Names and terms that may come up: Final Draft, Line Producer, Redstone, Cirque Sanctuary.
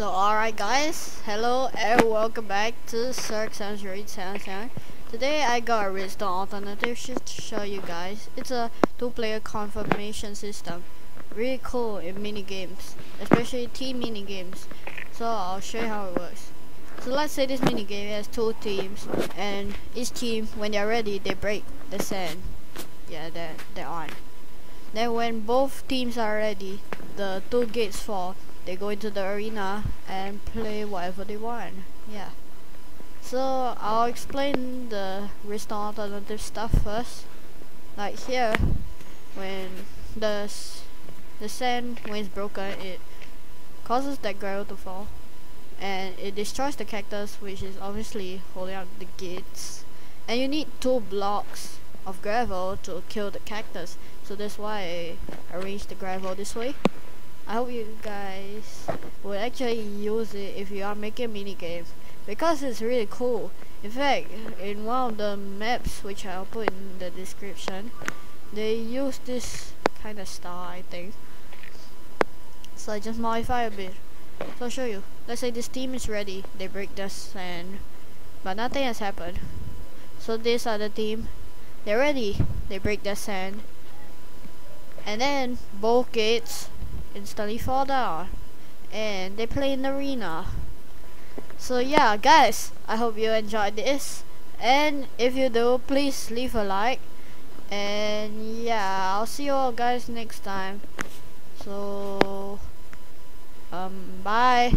So alright guys, hello and welcome back to Cirque Sanctuary. Today I got a Redstone alternative just to show you guys. It's a 2-player confirmation system, really cool in mini games, especially team mini games. So I'll show you how it works. So let's say this mini game has 2 teams, and each team, when they're ready, they break the sand. Yeah, they're on. Then when both teams are ready, the 2 gates fall. They go into the arena and play whatever they want. Yeah. So I'll explain the Redstone alternative stuff first. Like here, when the sand, when it's broken, it causes that gravel to fall, and it destroys the cactus, which is obviously holding up the gates. And you need 2 blocks of gravel to kill the cactus. So that's why I arranged the gravel this way. I hope you guys will actually use it if you are making mini games, because it's really cool. In fact, in one of the maps, which I'll put in the description, they use this kind of style, I think. So I just modify a bit. So I'll show you. Let's say this team is ready. They break the sand, but nothing has happened. So this other team, they're ready. They break the sand, and then both gates instantly fall down, and they play in the arena. So yeah guys, I hope you enjoyed this, and if you do, please leave a like, and yeah, I'll see you all guys next time. So bye.